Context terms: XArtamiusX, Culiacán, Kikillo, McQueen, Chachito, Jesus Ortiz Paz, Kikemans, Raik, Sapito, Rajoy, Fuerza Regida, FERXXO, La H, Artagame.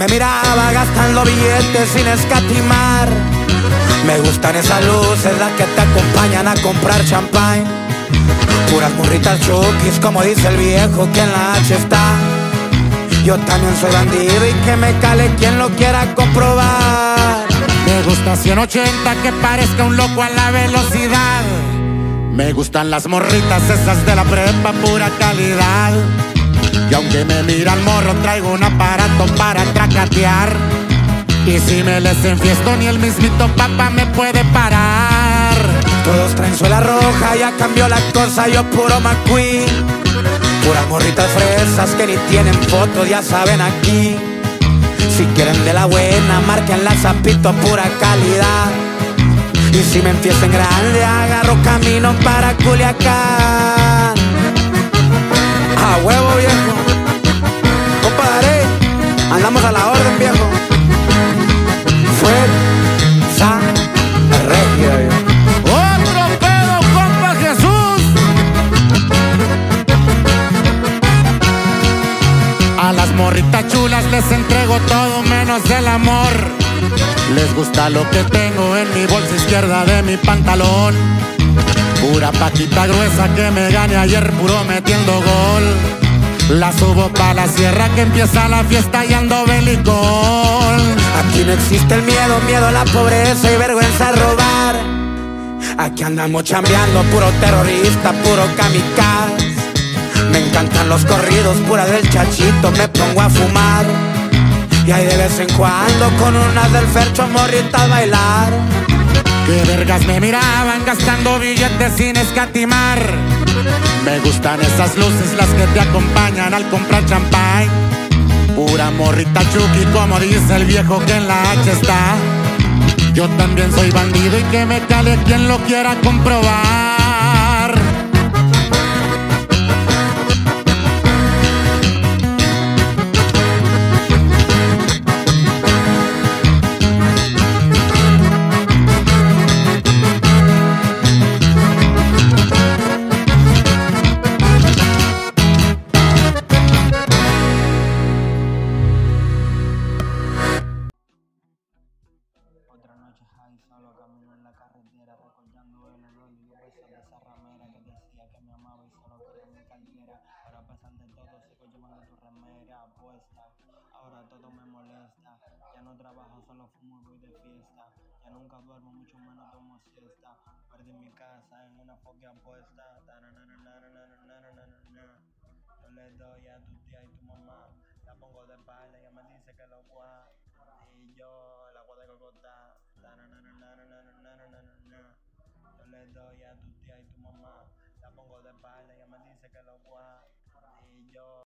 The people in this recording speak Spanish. me miraba gastando billetes sin escatimar. Me gustan esas luces, las que te acompañan a comprar champán. Puras morritas chukis, como dice el viejo que en la H está. Yo también soy bandido y que me cale quien lo quiera comprobar. Me gusta 180, que parezca un loco a la velocidad. Me gustan las morritas esas de la prepa, pura calidad. Y aunque me miran morro, traigo un aparato para tracatear. Y si me les enfiesto, ni el mismito papá me puede parar. Todos traen suela roja, ya cambió la cosa, yo puro McQueen. Puras morritas fresas que ni tienen foto, ya saben aquí. Si quieren de la buena, marquen la Sapito, pura calidad. Y si me enfiesto en grande, agarro camino para Culiacán. A huevo, viejo. Compadre, andamos a la orden, viejo. Fuerza regia, viejo. ¡Otro pedo, compa Jesús! A las morritas chulas les entrego todo menos el amor. Les gusta lo que tengo en mi bolsa izquierda de mi pantalón. Pura paquita gruesa que me gane ayer puro metiendo gol. La subo pa' la sierra que empieza la fiesta y ando belicón. Aquí no existe el miedo, miedo a la pobreza y vergüenza a robar. Aquí andamos chambeando, puro terrorista, puro kamikaze. Me encantan los corridos, pura del Chachito, me pongo a fumar. Y hay de vez en cuando con unas del FERXXO morritas bailar. De vergas me miraban gastando billetes sin escatimar. Me gustan esas luces, las que te acompañan al comprar champán. Pura morrita chuki, como dice el viejo que en la H está. Yo también soy bandido y que me cale quien lo quiera comprobar. Solo camino en la carretera, recordando el olor y el beso de esa ramera que decía que me amaba y solo quería mi cartera. Ahora pasan de todo, sigo llevando tu remera puesta. Ahora todo me molesta, ya no trabajo, solo fumo y voy de fiesta. Ya nunca duermo, mucho menos tomo siesta. Perdí mi casa en una fucking apuesta. Yo le doy a tu tía y tu mamá, la pongo de espalda y ella me dice que lo guá. Y yo el agua de cocota. Yo le doy a tu tía y tu mamá, la pongo de espalda y ella me dice que lo guá. Y yo